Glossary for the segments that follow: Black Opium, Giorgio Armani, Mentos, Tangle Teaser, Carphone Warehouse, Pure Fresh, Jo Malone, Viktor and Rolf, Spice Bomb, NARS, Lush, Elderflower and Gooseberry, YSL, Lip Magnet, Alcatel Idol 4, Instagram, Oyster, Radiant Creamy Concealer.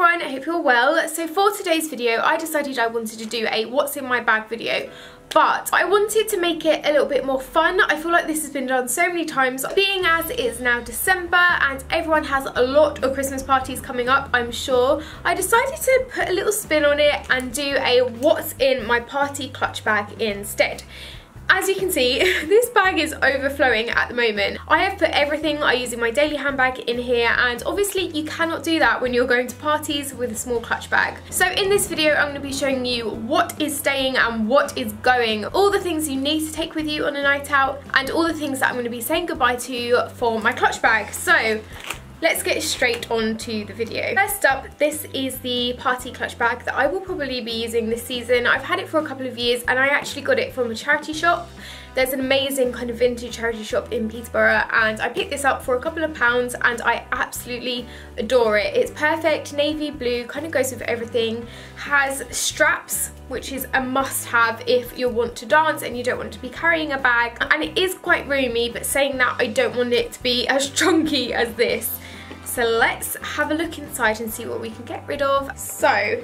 everyone, I hope you're well. So for today's video, I decided I wanted to do a what's in my bag video, but I wanted to make it a little bit more fun. I feel like this has been done so many times, being as it is now December and everyone has a lot of Christmas parties coming up, I'm sure. I decided to put a little spin on it and do a what's in my party clutch bag instead. As you can see, this bag is overflowing at the moment. I have put everything I use in my daily handbag in here, and obviously you cannot do that when you're going to parties with a small clutch bag. So in this video, I'm gonna be showing you what is staying and what is going, all the things you need to take with you on a night out, and all the things that I'm gonna be saying goodbye to for my clutch bag. So let's get straight on to the video. First up, this is the party clutch bag that I will probably be using this season. I've had it for a couple of years and I actually got it from a charity shop. There's an amazing kind of vintage charity shop in Peterborough and I picked this up for a couple of pounds and I absolutely adore it. It's perfect, navy blue, kind of goes with everything, has straps, which is a must-have if you want to dance and you don't want to be carrying a bag. And it is quite roomy, but saying that, I don't want it to be as chunky as this. So let's have a look inside and see what we can get rid of. So,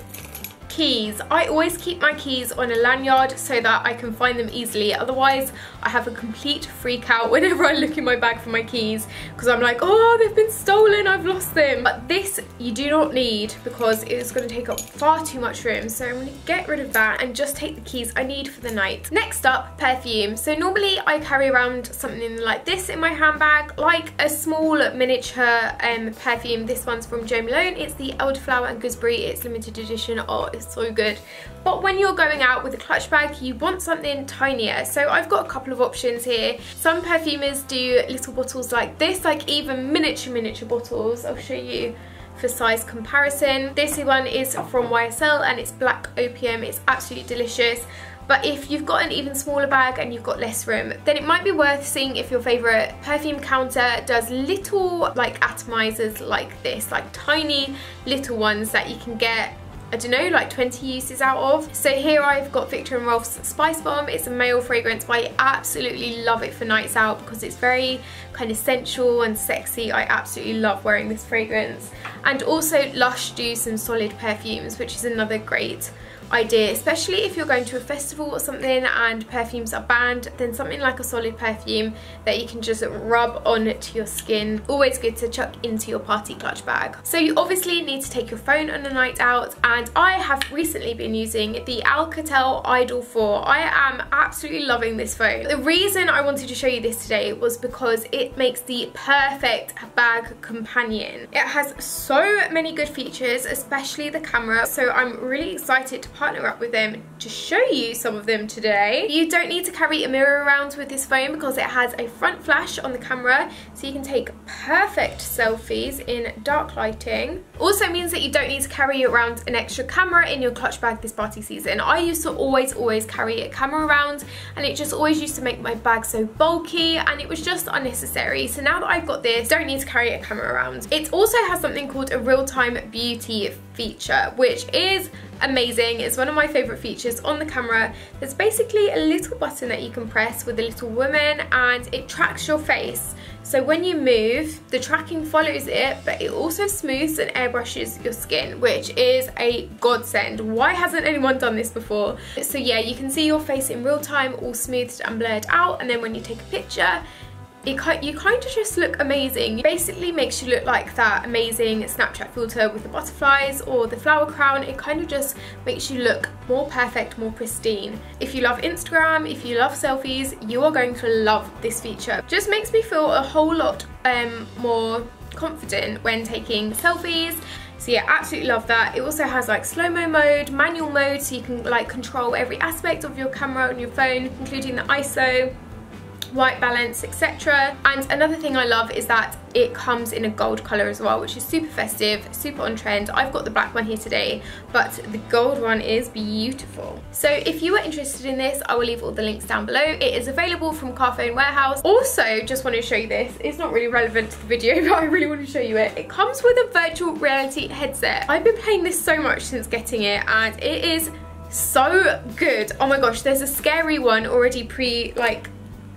keys. I always keep my keys on a lanyard so that I can find them easily. Otherwise, I have a complete freak out whenever I look in my bag for my keys because I'm like, oh, they've been stolen, I've lost them. But this you do not need because it's going to take up far too much room. So I'm going to get rid of that and just take the keys I need for the night. Next up, perfume. So normally I carry around something like this in my handbag, like a small miniature perfume. This one's from Jo Malone. It's the Elderflower and Gooseberry. It's limited edition. Oh, it's so good. But when you're going out with a clutch bag, you want something tinier. So I've got a couple of options here. Some perfumers do little bottles like this, like even miniature bottles. I'll show you for size comparison. This one is from YSL and it's Black Opium. It's absolutely delicious. But if you've got an even smaller bag and you've got less room, then it might be worth seeing if your favourite perfume counter does little like atomizers like this, like tiny little ones that you can get, I don't know, like 20 uses out of. So here I've got Viktor and Rolf's Spice Bomb. It's a male fragrance, but I absolutely love it for nights out because it's very kind of sensual and sexy. I absolutely love wearing this fragrance. And also Lush do some solid perfumes, which is another great idea, especially if you're going to a festival or something and perfumes are banned, then something like a solid perfume that you can just rub on to your skin. Always good to chuck into your party clutch bag. So you obviously need to take your phone on a night out, and I have recently been using the Alcatel Idol 4. I am absolutely loving this phone. The reason I wanted to show you this today was because it makes the perfect bag companion. It has so many good features, especially the camera, so I'm really excited to partner up with them to show you some of them today. You don't need to carry a mirror around with this phone because it has a front flash on the camera, so you can take perfect selfies in dark lighting. Also means that you don't need to carry around an extra camera in your clutch bag this party season. I used to always carry a camera around and it just always used to make my bag so bulky and it was just unnecessary. So now that I've got this, don't need to carry a camera around. It also has something called a real-time beauty feature, which is amazing. It's one of my favourite features on the camera. There's basically a little button that you can press with a little woman and it tracks your face. So when you move, the tracking follows it, but it also smooths and airbrushes your skin, which is a godsend. Why hasn't anyone done this before? So yeah, you can see your face in real time, all smoothed and blurred out, and then when you take a picture, you kind of just look amazing. It basically makes you look like that amazing Snapchat filter with the butterflies or the flower crown. It kind of just makes you look more perfect, more pristine. If you love Instagram, if you love selfies, you are going to love this feature. Just makes me feel a whole lot more confident when taking selfies. So yeah, absolutely love that. It also has like slow-mo mode, manual mode, so you can like control every aspect of your camera on your phone, including the ISO, white balance, etc. And another thing I love is that it comes in a gold colour as well, which is super festive, super on trend. I've got the black one here today, but the gold one is beautiful. So if you are interested in this, I will leave all the links down below. It is available from Carphone Warehouse. Also, just want to show you this. It's not really relevant to the video, but I really want to show you it. It comes with a virtual reality headset. I've been playing this so much since getting it, and it is so good. Oh my gosh, there's a scary one already pre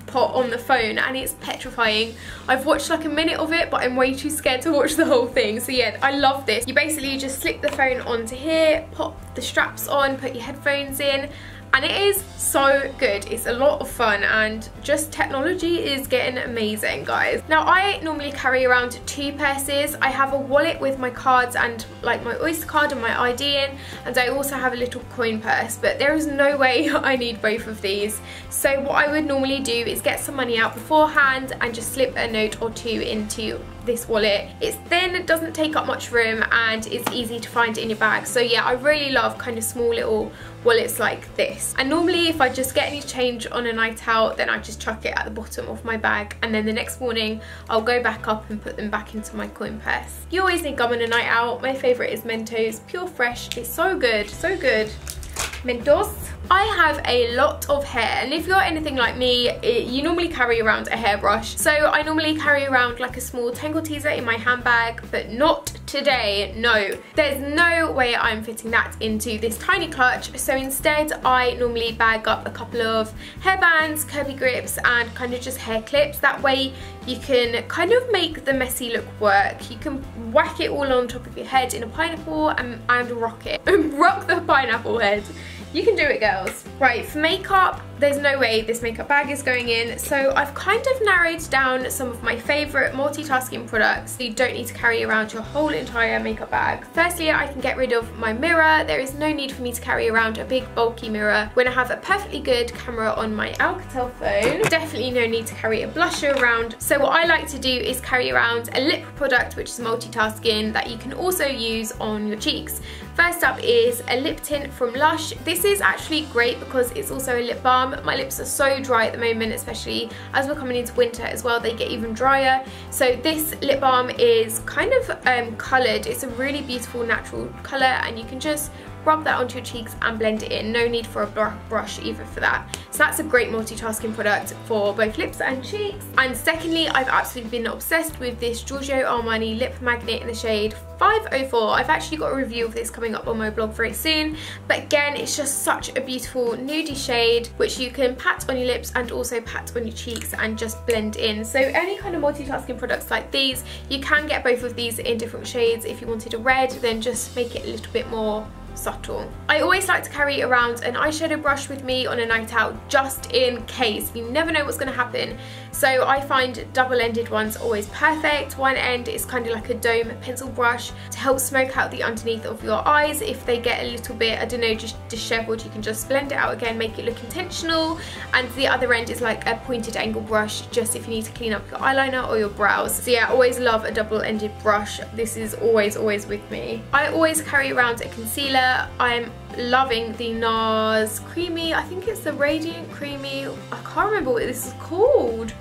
pot on the phone, and it's petrifying. I've watched like a minute of it, but I'm way too scared to watch the whole thing. So yeah, I love this. You basically just slip the phone onto here, pop the straps on, put your headphones in, and it is so good. It's a lot of fun, and just technology is getting amazing, guys. Now, I normally carry around two purses. I have a wallet with my cards and like my Oyster card and my ID in, and I also have a little coin purse, but there is no way I need both of these. So what I would normally do is get some money out beforehand and just slip a note or two into this wallet. It's thin, it doesn't take up much room, and it's easy to find in your bag. So yeah, I really love kind of small little wallets like this. And normally if I just get any change on a night out, then I just chuck it at the bottom of my bag, and then the next morning I'll go back up and put them back into my coin purse. You always need gum on a night out. My favourite is Mentos, Pure Fresh. It's so good, so good. Mentos. I have a lot of hair, and if you're anything like me, you normally carry around a hairbrush. So I normally carry around like a small Tangle Teaser in my handbag, but not today, no. There's no way I'm fitting that into this tiny clutch, so instead I normally bag up a couple of hairbands, curvy grips, and kind of just hair clips. That way you can kind of make the messy look work. You can whack it all on top of your head in a pineapple and rock it. Rock the pineapple head. You can do it, girls. Right, for makeup, there's no way this makeup bag is going in, so I've kind of narrowed down some of my favourite multitasking products, so you don't need to carry around your whole entire makeup bag. Firstly, I can get rid of my mirror. There is no need for me to carry around a big bulky mirror when I have a perfectly good camera on my Alcatel phone. Definitely no need to carry a blusher around. So what I like to do is carry around a lip product which is multitasking that you can also use on your cheeks. First up is a lip tint from Lush. This is actually great because it's also a lip balm. My lips are so dry at the moment, especially as we're coming into winter as well, they get even drier. So this lip balm is kind of coloured. It's a really beautiful natural colour, and you can just rub that onto your cheeks and blend it in. No need for a brush either for that. So that's a great multitasking product for both lips and cheeks. And secondly, I've absolutely been obsessed with this Giorgio Armani Lip Magnet in the shade 504. I've actually got a review of this coming up on my blog very soon, but again, it's just such a beautiful nudie shade which you can pat on your lips and also pat on your cheeks and just blend in. So any kind of multitasking products like these, you can get both of these in different shades. If you wanted a red, then just make it a little bit more subtle. I always like to carry around an eyeshadow brush with me on a night out, just in case. You never know what's going to happen. So I find double-ended ones always perfect. One end is kind of like a dome pencil brush to help smoke out the underneath of your eyes. If they get a little bit, I don't know, just disheveled, you can just blend it out again, make it look intentional. And the other end is like a pointed angle brush, just if you need to clean up your eyeliner or your brows. So yeah, I always love a double-ended brush. This is always with me. I always carry around a concealer. I'm loving the NARS Creamy, I think it's the Radiant Creamy, I can't remember what this is called.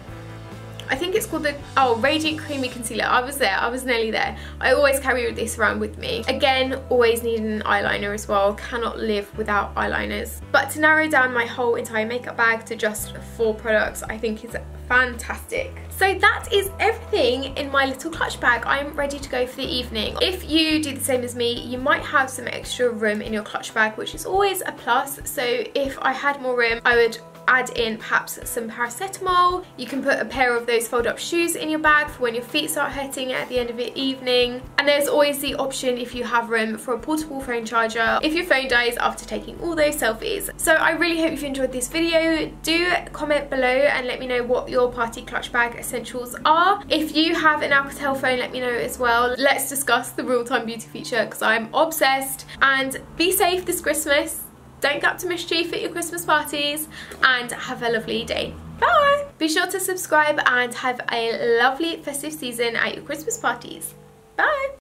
I think it's called the, oh, Radiant Creamy Concealer. I was there, I was nearly there. I always carry this around with me. Again, always need an eyeliner as well. Cannot live without eyeliners. But to narrow down my whole entire makeup bag to just 4 products, I think is fantastic. So that is everything in my little clutch bag. I'm ready to go for the evening. If you do the same as me, you might have some extra room in your clutch bag, which is always a plus. So if I had more room, I would add in perhaps some paracetamol. You can put a pair of those fold-up shoes in your bag for when your feet start hurting at the end of the evening. And there's always the option, if you have room, for a portable phone charger if your phone dies after taking all those selfies. So I really hope you've enjoyed this video. Do comment below and let me know what your party clutch bag essentials are. If you have an Alcatel phone, let me know as well. Let's discuss the real-time beauty feature because I'm obsessed. And be safe this Christmas. Don't get up to mischief at your Christmas parties, and have a lovely day. Bye! Be sure to subscribe and have a lovely festive season at your Christmas parties. Bye!